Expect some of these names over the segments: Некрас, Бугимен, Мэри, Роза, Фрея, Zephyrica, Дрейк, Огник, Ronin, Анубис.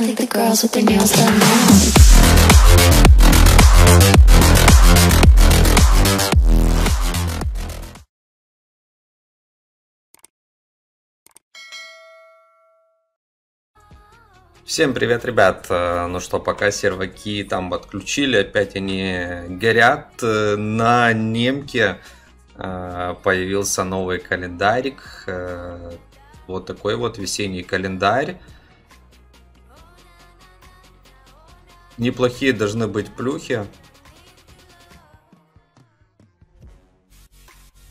I think the girls with their nails done now. Всем привет, ребят! Ну что, пока серваки там отключили, опять они горят. На немке появился новый календарик. Вот такой вот весенний календарь. Неплохие должны быть плюхи.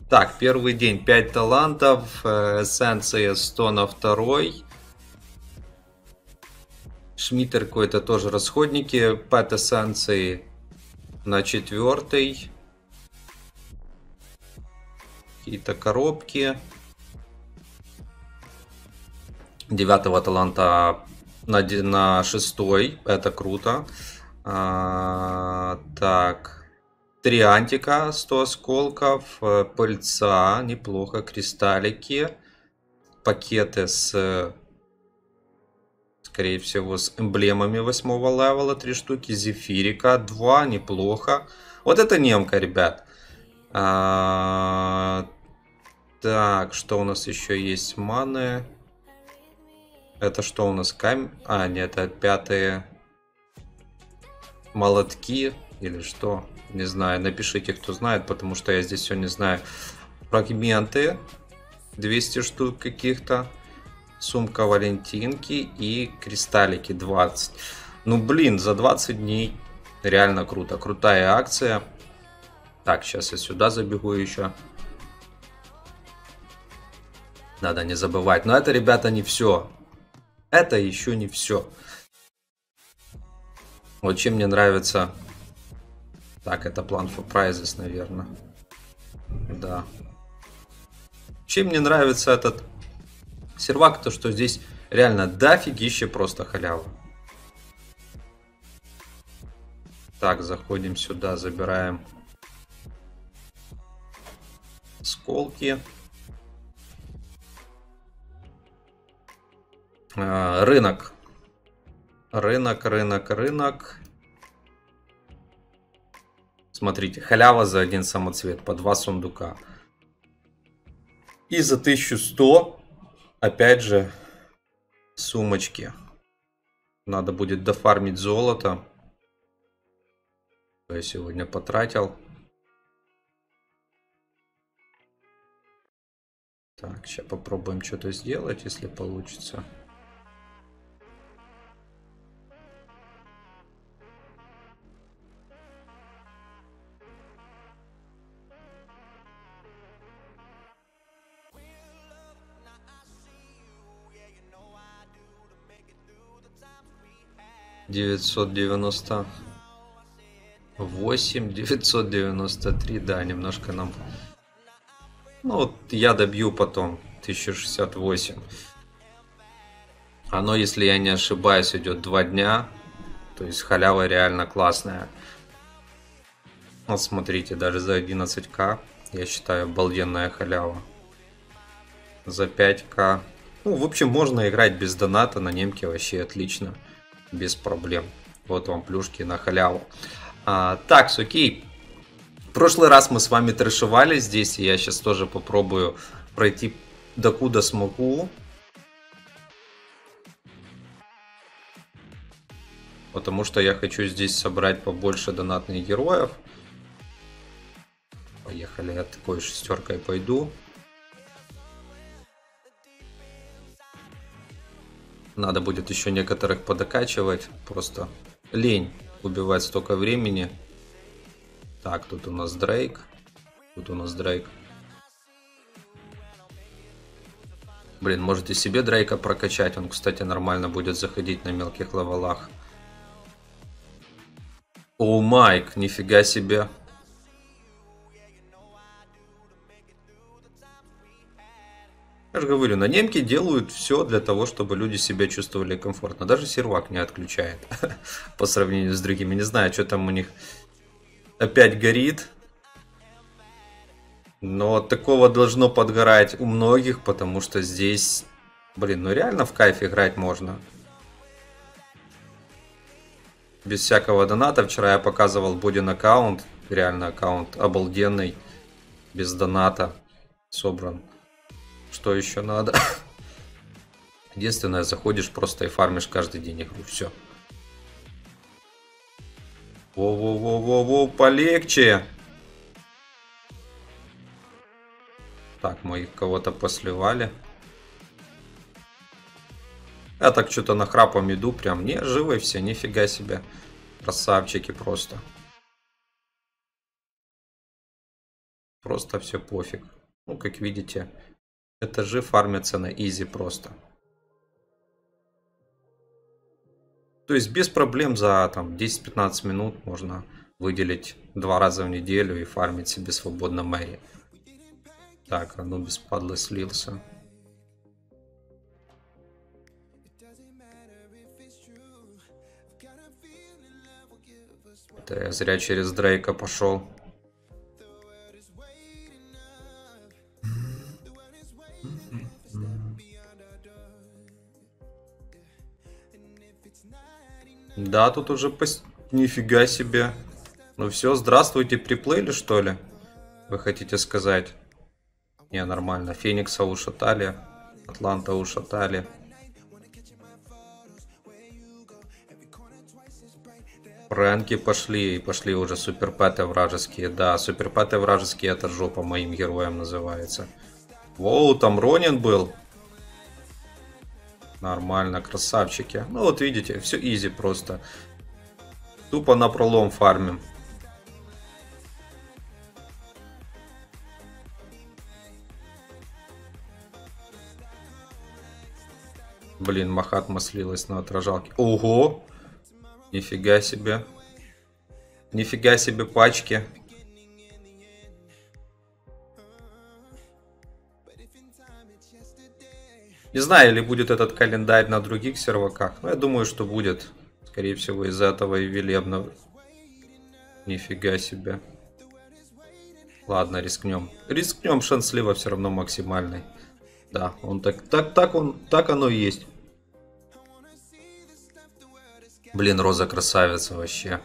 Так, первый день 5 талантов, эссенция 100 на второй. Шмиттер какой-то тоже расходники. Пэт эссенции на 4. Какие-то коробки. 9 таланта на 6. Это круто. Так. 3 антика, 100 осколков. Пыльца. Неплохо. Кристаллики. Пакеты с... Скорее всего, с эмблемами 8 левела, 3 штуки. Зефирика 2, неплохо. Вот это немка, ребят. Так, что у нас еще есть? Маны. Это что у нас? Камень? А, нет, это 5-е молотки. Или что? Не знаю. Напишите, кто знает, потому что я здесь все не знаю. Фрагменты. 200 штук каких-то. Сумка Валентинки и кристаллики 20. Ну блин, за 20 дней реально круто. Крутая акция. Так, сейчас я сюда забегу еще. Надо не забывать. Но это, ребята, не все. Это еще не все. Вот чем мне нравится... Так, это Plan for Prizes, наверное. Да. Чем мне нравится этот... сервак, то что здесь реально дофигище просто халява. Так, заходим сюда, забираем осколки. Рынок. Рынок. Смотрите, халява за один самоцвет, по 2 сундука. И за 1100... Опять же, сумочки. Надо будет дофармить золото. Я сегодня потратил. Так, сейчас попробуем что-то сделать, если получится. $998, $993, да, немножко нам. Ну вот я добью потом 1068. Оно, если я не ошибаюсь, идет 2 дня. То есть халява реально классная. Вот смотрите, даже за 11к, я считаю, обалденная халява. За 5к. Ну, в общем, можно играть без доната на немке вообще отлично. Без проблем. Вот вам плюшки на халяву. Так, окей. В прошлый раз мы с вами трэшевали здесь. И я сейчас тоже попробую пройти докуда смогу. Потому что я хочу здесь собрать побольше донатных героев. Поехали, я такой 6-кой пойду. Надо будет еще некоторых подокачивать. Просто лень убивать столько времени. Так, тут у нас Дрейк. Блин, можете себе Дрейка прокачать. Он, кстати, нормально будет заходить на мелких левелах. О, Майк, нифига себе. Я же говорю, на немке делают все для того, чтобы люди себя чувствовали комфортно. Даже сервак не отключает по сравнению с другими. Не знаю, что там у них опять горит. Но такого должно подгорать у многих, потому что здесь, блин, ну реально в кайф играть можно. без всякого доната. Вчера я показывал Бодин аккаунт, реально аккаунт обалденный, без доната собран. Что еще надо? Единственное, заходишь просто и фармишь каждый день игру, все. Во-во-во-во-во, полегче. Так, мы кого-то посливали. Я так что-то нахрапом иду, прям не живы все, нифига себе. Красавчики просто. Просто все пофиг. Ну, как видите, этажи фармятся на изи просто. То есть без проблем за там 10-15 минут можно выделить 2 раза в неделю и фармить себе свободно Мэри. Так, Анубис, падла, слился. Это я зря через Дрейка пошел. Да, тут уже нифига себе. Ну все, здравствуйте, приплыли, что ли? Вы хотите сказать? Не, нормально. Феникса ушатали, Атланта ушатали. Рэнки пошли, и пошли уже суперпэты вражеские. Да, суперпэты вражеские, это жопа моим героям называется. Воу, там Ронин был. Нормально, красавчики. Ну вот видите, все изи просто. Тупо на пролом фармим. Блин, Махатма слилась на отражалке. Ого! Нифига себе. Нифига себе пачки. Не знаю, ли будет этот календарь на других серваках, но я думаю, что будет. Скорее всего, из-за этого и велебного. Нифига себе. Ладно, рискнем. Рискнем, шанс слива все равно максимальный. Да, он так оно и есть. Блин, Роза красавица вообще.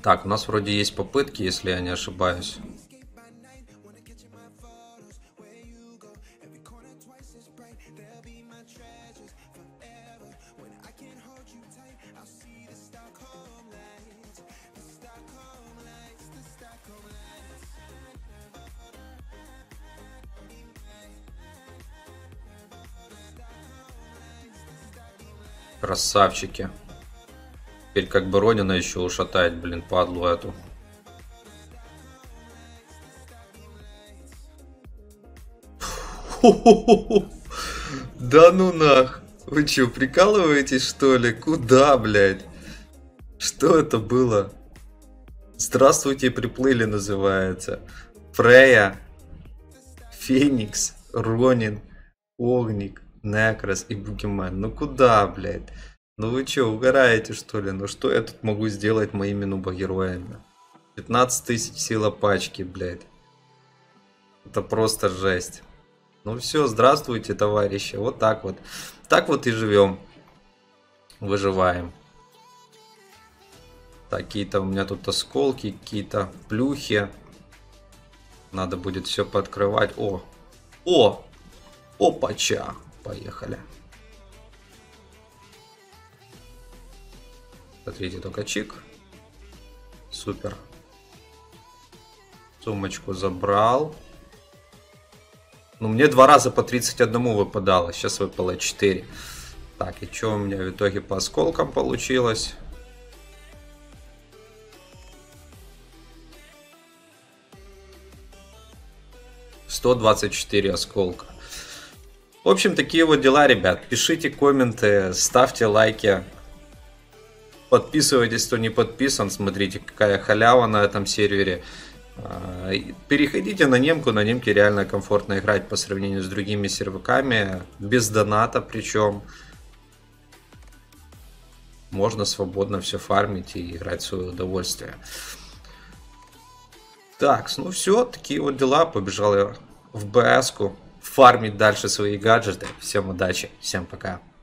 Так, у нас вроде есть попытки, если я не ошибаюсь. Красавчики. Теперь как бы Ронина еще ушатает, блин, падлу эту. Да ну нах. Вы че, прикалываетесь, что ли? Куда, блядь? Что это было? Здравствуйте, приплыли называется. Фрея, Феникс, Ронин, Огник, Некрас и Бугимен. Ну куда, блядь? Ну вы че, угораете, что ли? Ну что я тут могу сделать моими нубогероями? 15 тысяч сила пачки, блядь. Это просто жесть. Ну все, здравствуйте, товарищи. Вот так вот. Так вот и живем. Выживаем. Какие-то у меня тут осколки, какие-то плюхи. Надо будет все пооткрывать. О! О! Опача! Поехали. Смотрите, только чик. Супер. Сумочку забрал. Ну, мне 2 раза по 31 выпадало. Сейчас выпало 4. Так, и что у меня в итоге по осколкам получилось? «124 осколка». В общем, такие вот дела, ребят. Пишите комменты, ставьте лайки. Подписывайтесь, кто не подписан. Смотрите, какая халява на этом сервере. Переходите на немку. На немке реально комфортно играть по сравнению с другими серваками. Без доната причем. Можно свободно все фармить и играть в свое удовольствие. Так, ну все, такие вот дела. Побежал я в БС-ку. Фармить дальше свои гаджеты. Всем удачи, всем пока.